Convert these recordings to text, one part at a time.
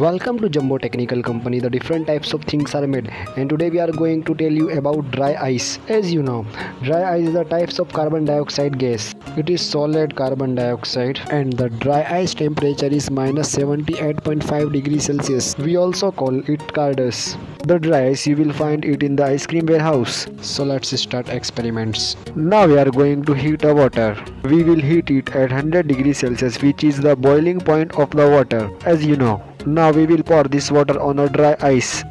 Welcome to Jumbo Technical Company. The different types of things are made, and today we are going to tell you about dry ice. As you know, dry ice is the types of carbon dioxide gas. It is solid carbon dioxide, and the dry ice temperature is -78.5 degrees Celsius. We also call it Cardus. The dry ice, you will find it in the ice cream warehouse. So let's start experiments. Now we are going to heat the water. We will heat it at 100 degrees Celsius, which is the boiling point of the water, as you know. Now we will pour this water on a dry ice.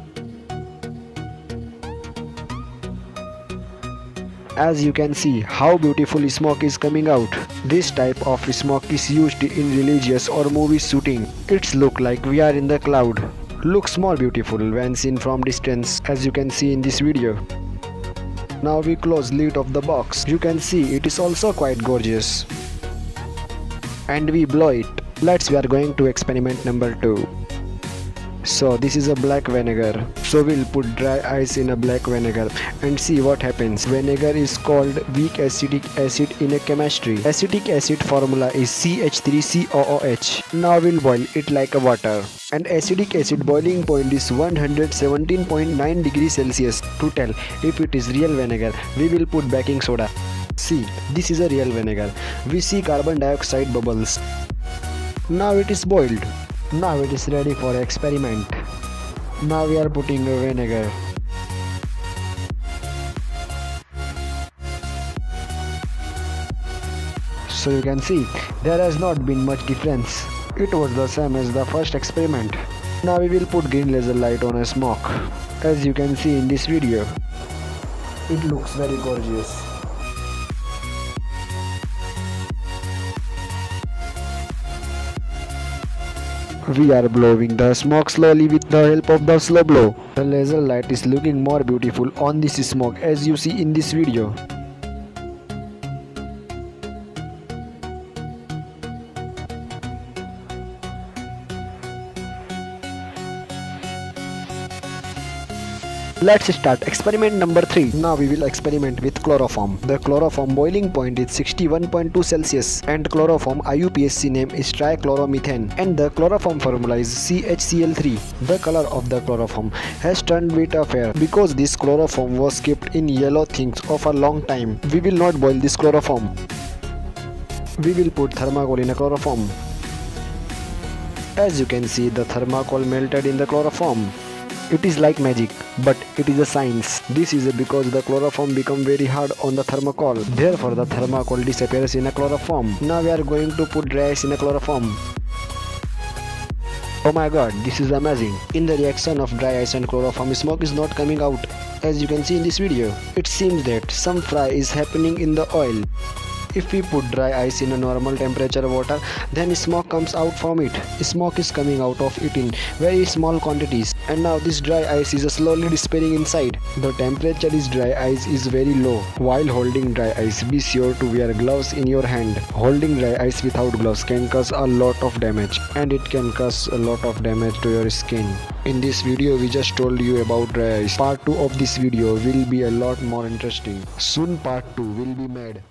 As you can see, how beautiful smoke is coming out. This type of smoke is used in religious or movie shooting. It's look like we are in the cloud. Looks more beautiful when seen from distance, as you can see in this video. Now we close lid of the box. You can see it is also quite gorgeous. And we blow it. We are going to experiment number 2. So this is a black vinegar. So we'll put dry ice in a black vinegar and see what happens. Vinegar is called weak acidic acid in a chemistry. Acidic acid formula is CH3COOH. Now we'll boil it like a water. And acidic acid boiling point is 117.9 degrees Celsius. To tell if it is real vinegar, we will put baking soda. See, this is a real vinegar. We see carbon dioxide bubbles. Now it is boiled. Now it is ready for experiment. Now we are putting a vinegar. So you can see there has not been much difference. It was the same as the first experiment. Now we will put green laser light on a smoke, as you can see in this video. It looks very gorgeous. We are blowing the smoke slowly with the help of the slow blow. The laser light is looking more beautiful on this smoke, as you see in this video. Let's start experiment number 3. Now we will experiment with chloroform. The chloroform boiling point is 61.2 Celsius and chloroform IUPAC name is trichloromethane and the chloroform formula is CHCl3. The color of the chloroform has turned bit fair because this chloroform was kept in yellow things for a long time. We will not boil this chloroform. We will put thermocol in a chloroform. As you can see, the thermocol melted in the chloroform. It is like magic, but it is a science. This is because the chloroform become very hard on the thermocol. Therefore, the thermocol disappears in a chloroform. Now we are going to put dry ice in a chloroform. Oh my god, this is amazing. In the reaction of dry ice and chloroform, smoke is not coming out. As you can see in this video, it seems that some fry is happening in the oil. If we put dry ice in a normal temperature water, then smoke comes out from it. Smoke is coming out of it in very small quantities. And now this dry ice is slowly disappearing inside. The temperature is dry ice is very low. While holding dry ice, be sure to wear gloves in your hand. Holding dry ice without gloves can cause a lot of damage. And it can cause a lot of damage to your skin. In this video, we just told you about dry ice. Part 2 of this video will be a lot more interesting. Soon part 2 will be made.